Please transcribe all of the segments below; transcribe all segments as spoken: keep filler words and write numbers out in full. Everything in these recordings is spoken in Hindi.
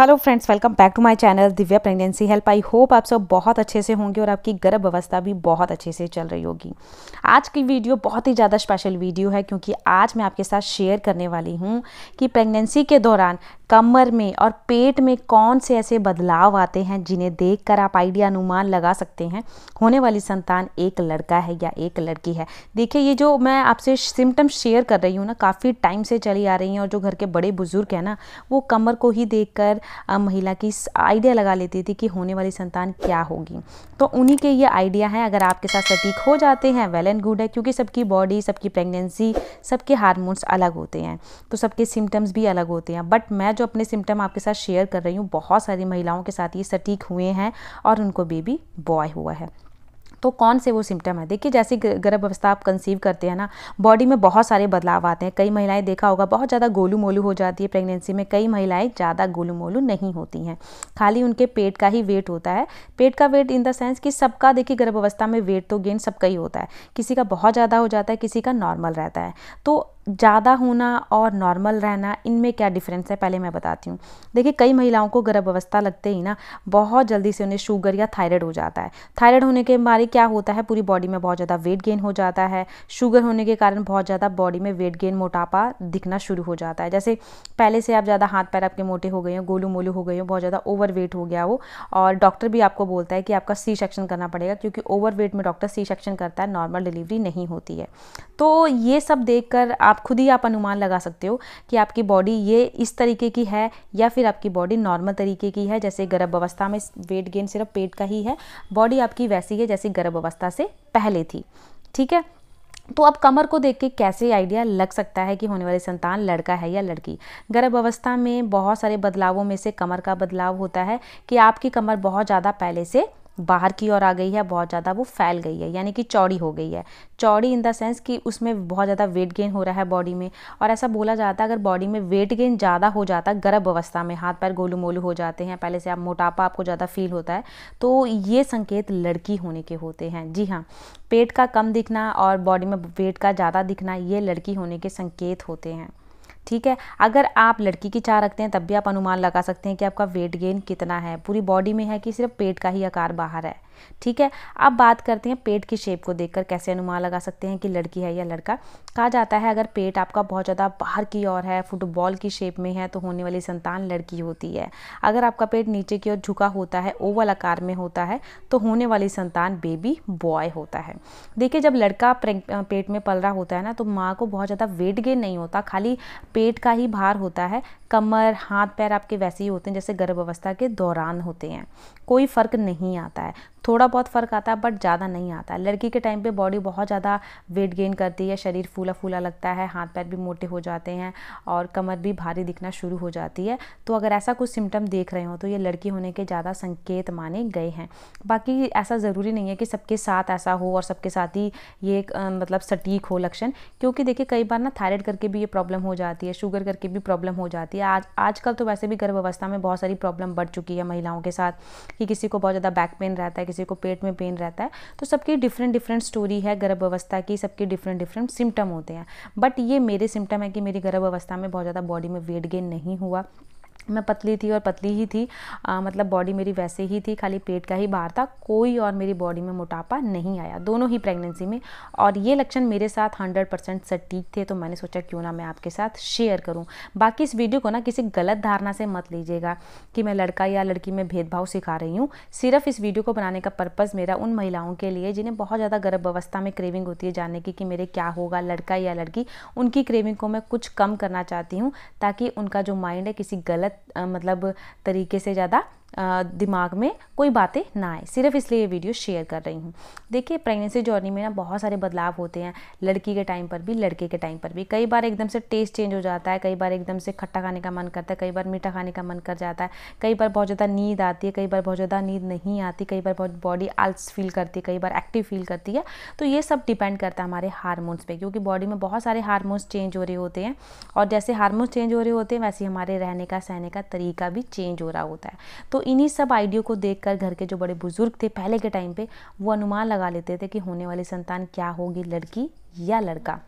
Hello friends, welcome back to my channel Divya pregnancy help. I hope आप सब बहुत अच्छे से होंगे और आपकी गर्भ अवस्था भी बहुत अच्छे से चल रही होगी। आज की वीडियो बहुत ही ज़्यादा स्पेशल वीडियो है क्योंकि आज मैं आपके साथ शेयर करने वाली हूँ कि प्रेगनेंसी के दौरान कमर में और पेट में कौन से ऐसे बदलाव आते हैं जिन्हें देखकर आप आइडिया अनुमान लगा सकते हैं होने वाली संतान एक लड़का है या एक लड़की है। देखिए, ये जो मैं आपसे सिम्टम्स शेयर कर रही हूँ ना, काफ़ी टाइम से चली आ रही हैं और जो घर के बड़े बुजुर्ग हैं ना, वो कमर को ही देखकर महिला की आइडिया लगा लेती थी कि होने वाली संतान क्या होगी। तो उन्हीं के ये आइडिया हैं। अगर आपके साथ सटीक हो जाते हैं वेल एंड गुड है, क्योंकि सबकी बॉडी, सबकी प्रेगनेंसी, सबके हार्मोन्स अलग होते हैं तो सबके सिम्टम्स भी अलग होते हैं। बट मैं जो अपने सिम्टम आपके साथ शेयर कर रही हूँ, बहुत सारी महिलाओं के साथ ये सटीक हुए हैं और उनको बेबी बॉय हुआ है। तो कौन से वो सिम्टम है? देखिए, जैसे गर्भ अवस्था आप कंसीव करते हैं ना, बॉडी में बहुत सारे बदलाव आते हैं। कई महिलाएं देखा होगा बहुत ज़्यादा गोलू मोलू हो जाती है प्रेगनेंसी में। कई महिलाएं ज़्यादा गोलू मोलू नहीं होती हैं, खाली उनके पेट का ही वेट होता है। पेट का वेट इन द सेंस कि सबका, देखिए गर्भ अवस्था में वेट तो गेन सबका ही होता है, किसी का बहुत ज़्यादा हो जाता है, किसी का नॉर्मल रहता है। तो ज़्यादा होना और नॉर्मल रहना, इनमें क्या डिफरेंस है पहले मैं बताती हूँ। देखिए, कई महिलाओं को गर्भ अवस्था लगते ही ना बहुत जल्दी से उन्हें शुगर या थायराइड हो जाता है। थायराइड होने के मारे क्या होता है, पूरी बॉडी में बहुत ज़्यादा वेट गेन हो जाता है। शुगर होने के कारण बहुत ज़्यादा बॉडी में वेट गेन, मोटापा दिखना शुरू हो जाता है। जैसे पहले से आप ज़्यादा हाथ पैर आपके मोटे हो गए हो, गोलू मोलू हो गए हो, बहुत ज़्यादा ओवर वेट हो गया हो, और डॉक्टर भी आपको बोलता है कि आपका सी सेक्शन करना पड़ेगा क्योंकि ओवर वेट में डॉक्टर सी सेक्शन करता है, नॉर्मल डिलीवरी नहीं होती है। तो ये सब देख कर आप खुद ही आप अनुमान लगा सकते हो कि आपकी बॉडी ये इस तरीके की है या फिर आपकी बॉडी नॉर्मल तरीके की है। जैसे गर्भ अवस्था में वेट गेन सिर्फ पेट का ही है, बॉडी आपकी वैसी है जैसी गर्भ अवस्था से पहले थी। ठीक है, तो अब कमर को देख के कैसे आइडिया लग सकता है कि होने वाली संतान लड़का है या लड़की। गर्भ अवस्था में बहुत सारे बदलावों में से कमर का बदलाव होता है कि आपकी कमर बहुत ज़्यादा पहले से बाहर की ओर आ गई है, बहुत ज़्यादा वो फैल गई है, यानी कि चौड़ी हो गई है। चौड़ी इन द सेंस कि उसमें बहुत ज़्यादा वेट गेन हो रहा है बॉडी में। और ऐसा बोला जाता है अगर बॉडी में वेट गेन ज़्यादा हो जाता गर्भ अवस्था में, हाथ पैर गोलू मोलू हो जाते हैं, पहले से आप मोटापा आपको ज़्यादा फील होता है, तो ये संकेत लड़की होने के होते हैं। जी हाँ, पेट का कम दिखना और बॉडी में वेट का ज़्यादा दिखना, ये लड़की होने के संकेत होते हैं। ठीक है, अगर आप लड़की की चाह रखते हैं तब भी आप अनुमान लगा सकते हैं कि आपका वेट गेन कितना है, पूरी बॉडी में है कि सिर्फ पेट का ही आकार बाहर है। ठीक है, अब बात करते हैं पेट की शेप को देखकर कैसे अनुमान लगा सकते हैं कि लड़की है या लड़का। कहा जाता है अगर पेट आपका बहुत ज़्यादा बाहर की ओर है, फुटबॉल की शेप में है, तो होने वाली संतान लड़की होती है। अगर आपका पेट नीचे की ओर झुका होता है, ओवल आकार में होता है, तो होने वाली संतान बेबी बॉय होता है। देखिए, जब लड़का पेट में पल रहा होता है ना, तो माँ को बहुत ज़्यादा वेट गेन नहीं होता, खाली पेट का ही भार होता है। कमर, हाथ पैर आपके वैसे ही होते हैं जैसे गर्भ अवस्था के दौरान होते हैं। कोई फ़र्क नहीं आता है, थोड़ा बहुत फ़र्क आता है बट ज़्यादा नहीं आता है। लड़की के टाइम पे बॉडी बहुत ज़्यादा वेट गेन करती है, शरीर फूला फूला लगता है, हाथ पैर भी मोटे हो जाते हैं और कमर भी भारी दिखना शुरू हो जाती है। तो अगर ऐसा कुछ सिम्टम देख रहे हो तो ये लड़की होने के ज़्यादा संकेत माने गए हैं। बाकी ऐसा ज़रूरी नहीं है कि सबके साथ ऐसा हो और सबके साथ ही ये आ, मतलब सटीक हो लक्षण, क्योंकि देखिए कई बार ना थायराइड करके भी ये प्रॉब्लम हो जाती है, शुगर करके भी प्रॉब्लम हो जाती है। आज आजकल तो वैसे भी गर्भ अवस्था में बहुत सारी प्रॉब्लम बढ़ चुकी है महिलाओं के साथ कि किसी को बहुत ज़्यादा बैक पेन रहता है, किसी को पेट में पेन रहता है। तो सबकी डिफरेंट डिफरेंट स्टोरी है गर्भ अवस्था की, सबके डिफरेंट डिफरेंट सिम्टम होते हैं। बट ये मेरे सिम्टम है कि मेरी गर्भ अवस्था में बहुत ज़्यादा बॉडी में वेट गेन नहीं हुआ, मैं पतली थी और पतली ही थी, आ, मतलब बॉडी मेरी वैसे ही थी, खाली पेट का ही बाहर था, कोई और मेरी बॉडी में मोटापा नहीं आया, दोनों ही प्रेगनेंसी में। और ये लक्षण मेरे साथ सौ परसेंट सटीक थे, तो मैंने सोचा क्यों ना मैं आपके साथ शेयर करूं। बाकी इस वीडियो को ना किसी गलत धारणा से मत लीजिएगा कि मैं लड़का या लड़की में भेदभाव सिखा रही हूँ। सिर्फ इस वीडियो को बनाने का पर्पज़ मेरा उन महिलाओं के लिए जिन्हें बहुत ज़्यादा गर्भ अवस्था में क्रेविंग होती है जानने की कि मेरे क्या होगा, लड़का या लड़की। उनकी क्रेविंग को मैं कुछ कम करना चाहती हूँ ताकि उनका जो माइंड है किसी गलत आ, मतलब तरीके से ज़्यादा दिमाग में कोई बातें ना आए, सिर्फ इसलिए ये वीडियो शेयर कर रही हूँ। देखिए, प्रेगनेंसी जर्नी में ना बहुत सारे बदलाव होते हैं, लड़की के टाइम पर भी, लड़के के टाइम पर भी। कई बार एकदम से टेस्ट चेंज हो जाता है, कई बार एकदम से खट्टा खाने का मन करता है, कई बार मीठा खाने का मन कर जाता है, कई बार बहुत ज़्यादा नींद आती है, कई बार बहुत ज़्यादा नींद नहीं आती, कई बार बहुत बॉडी आलस फील करती है, कई बार एक्टिव फील करती है। तो ये सब डिपेंड करता है हमारे हार्मोन्स पर, क्योंकि बॉडी में बहुत सारे हार्मोन्स चेंज हो रहे होते हैं और जैसे हार्मोन्स चेंज हो रहे होते हैं वैसे हमारे रहने का सहने का तरीका भी चेंज हो रहा होता है। तो इन्हीं सब आइडियो को देखकर घर के जो बड़े बुजुर्ग थे पहले के टाइम पे, वो अनुमान लगा लेते थे कि होने वाली संतान क्या होगी, लड़की या लड़का।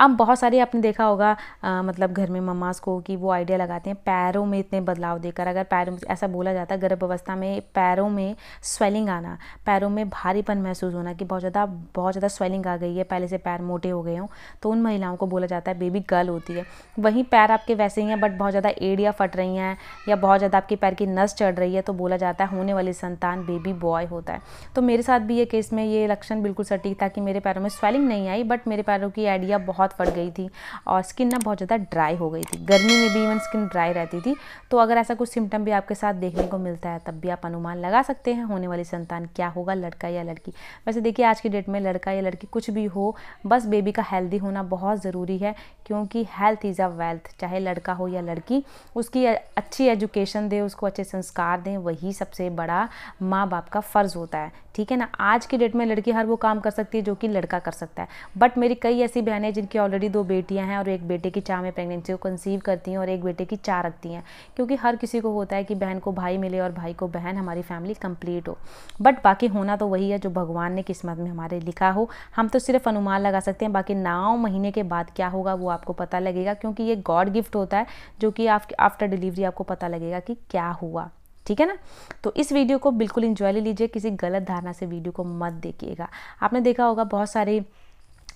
अब बहुत सारे आपने देखा होगा आ, मतलब घर में मम्मास को कि वो आइडिया लगाते हैं पैरों में इतने बदलाव देकर। अगर पैरों में ऐसा बोला जाता है गर्भावस्था में पैरों में स्वेलिंग आना, पैरों में भारीपन महसूस होना कि बहुत ज़्यादा बहुत ज़्यादा स्वेलिंग आ गई है, पहले से पैर मोटे हो गए हों, तो उन महिलाओं को बोला जाता है बेबी गर्ल होती है। वहीं पैर आपके वैसे ही हैं बट बहुत ज़्यादा एड़ियाँ फट रही हैं या बहुत ज़्यादा आपके पैर की नस चढ़ रही है तो बोला जाता है होने वाली संतान बेबी बॉय होता है। तो मेरे साथ भी ये केस में ये लक्षण बिल्कुल सटीक था कि मेरे पैरों में स्वेलिंग नहीं आई बट मेरे पैरों की एड़िया बहुत फट गई थी और स्किन ना बहुत ज़्यादा ड्राई हो गई थी। गर्मी में भी इवन स्किन ड्राई रहती थी। तो अगर ऐसा कुछ सिम्टम भी आपके साथ देखने को मिलता है तब भी आप अनुमान लगा सकते हैं होने वाली संतान क्या होगा, लड़का या लड़की। वैसे देखिए आज की डेट में लड़का या लड़की कुछ भी हो, बस बेबी का हेल्दी होना बहुत ज़रूरी है क्योंकि हेल्थ इज़ अ वेल्थ। चाहे लड़का हो या लड़की, उसकी अच्छी एजुकेशन दें, उसको अच्छे संस्कार दें, वही सबसे बड़ा माँ बाप का फ़र्ज़ होता है। ठीक है ना। आज की डेट में लड़की हर वो काम कर सकती है जो कि लड़का कर सकता है। बट मेरी कई ऐसी बहनें जिनकी ऑलरेडी दो बेटियां हैं और एक बेटे की चाह में प्रेगनेंसी को कंसीव करती हैं और एक बेटे की चाह रखती हैं, क्योंकि हर किसी को होता है कि बहन को भाई मिले और भाई को बहन, हमारी फैमिली कंप्लीट हो। बट बाकी होना तो वही है जो भगवान ने किस्मत में हमारे लिखा हो। हम तो सिर्फ अनुमान लगा सकते हैं। बाकी नौ महीने के बाद क्या होगा वो आपको पता लगेगा क्योंकि ये गॉड गिफ्ट होता है जो कि आफ्टर डिलीवरी आपको पता लगेगा कि क्या हुआ। ठीक है ना। तो इस वीडियो को बिल्कुल इंजॉय ले लीजिए, किसी गलत धारणा से वीडियो को मत देखिएगा। आपने देखा होगा बहुत सारे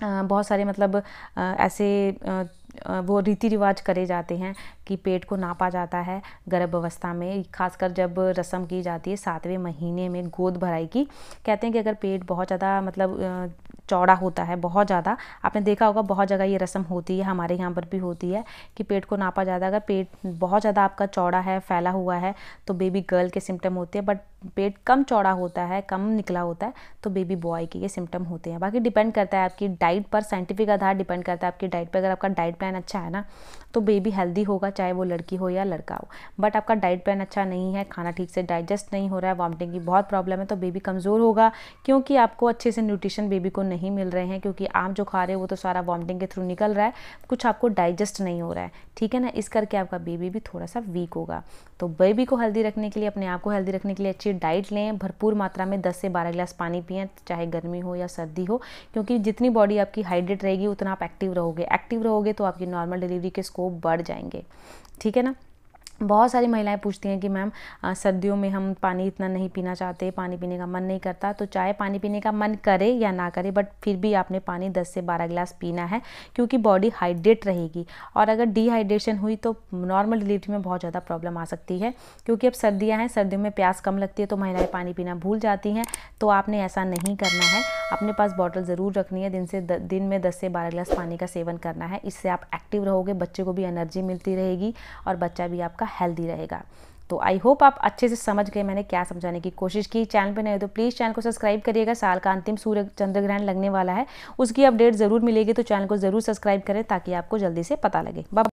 बहुत सारे मतलब ऐसे वो रीति रिवाज करे जाते हैं कि पेट को नापा जाता है गर्भ अवस्था में, खासकर जब रस्म की जाती है सातवें महीने में गोद भराई की। कहते हैं कि अगर पेट बहुत ज़्यादा मतलब चौड़ा होता है, बहुत ज़्यादा, आपने देखा होगा बहुत जगह ये रस्म होती है, हमारे यहाँ पर भी होती है कि पेट को नापा जाता है। अगर पेट बहुत ज़्यादा आपका चौड़ा है, फैला हुआ है तो बेबी गर्ल के सिम्टम होते हैं, बट पेट कम चौड़ा होता है, कम निकला होता है तो बेबी बॉय के ये सिम्टम होते हैं। बाकी डिपेंड करता है आपकी डाइट पर, साइंटिफिक आधार डिपेंड करता है आपकी डाइट पर। अगर आपका डाइट प्लान अच्छा है ना तो बेबी हेल्दी होगा, चाहे वो लड़की हो या लड़का हो। बट आपका डाइट प्लान अच्छा नहीं है, खाना ठीक से डाइजेस्ट नहीं हो रहा है, वॉमिटिंग की बहुत प्रॉब्लम है तो बेबी कमज़ोर होगा क्योंकि आपको अच्छे से न्यूट्रिशन बेबी को नहीं मिल रहे हैं, क्योंकि आप जो खा रहे हो वो तो सारा वॉमिटिंग के थ्रू निकल रहा है, कुछ आपको डाइजेस्ट नहीं हो रहा है। ठीक है ना। इस करके आपका बेबी भी थोड़ा सा वीक होगा। तो बेबी को हेल्दी रखने के लिए, अपने आप को हेल्दी रखने के लिए अच्छी डाइट लें, भरपूर मात्रा में दस से बारह गिलास पानी पिएँ, चाहे गर्मी हो या सर्दी हो, क्योंकि जितनी बॉडी आपकी हाइड्रेट रहेगी उतना आप एक्टिव रहोगे। एक्टिव रहोगे तो आपकी नॉर्मल डिलीवरी के स्कोप बढ़ जाएंगे। ठीक है ना। बहुत सारी महिलाएं पूछती हैं कि मैम सर्दियों में हम पानी इतना नहीं पीना चाहते, पानी पीने का मन नहीं करता। तो चाहे पानी पीने का मन करे या ना करे बट फिर भी आपने पानी दस से बारह गिलास पीना है क्योंकि बॉडी हाइड्रेट रहेगी। और अगर डिहाइड्रेशन हुई तो नॉर्मल डिलीवरी में बहुत ज़्यादा प्रॉब्लम आ सकती है क्योंकि अब सर्दियाँ हैं, सर्दियों में प्यास कम लगती है तो महिलाएँ पानी पीना भूल जाती हैं। तो आपने ऐसा नहीं करना है, अपने पास बॉटल ज़रूर रखनी है, दिन से दिन में दस से बारह गिलास पानी का सेवन करना है। इससे आप एक्टिव रहोगे, बच्चे को भी एनर्जी मिलती रहेगी और बच्चा भी आपका हेल्दी रहेगा। तो आई होप आप अच्छे से समझ गए मैंने क्या समझाने की कोशिश की। चैनल पर नए हो तो प्लीज़ चैनल को सब्सक्राइब करिएगा। साल का अंतिम सूर्य चंद्र ग्रहण लगने वाला है, उसकी अपडेट ज़रूर मिलेगी तो चैनल को ज़रूर सब्सक्राइब करें ताकि आपको जल्दी से पता लगे। बाय।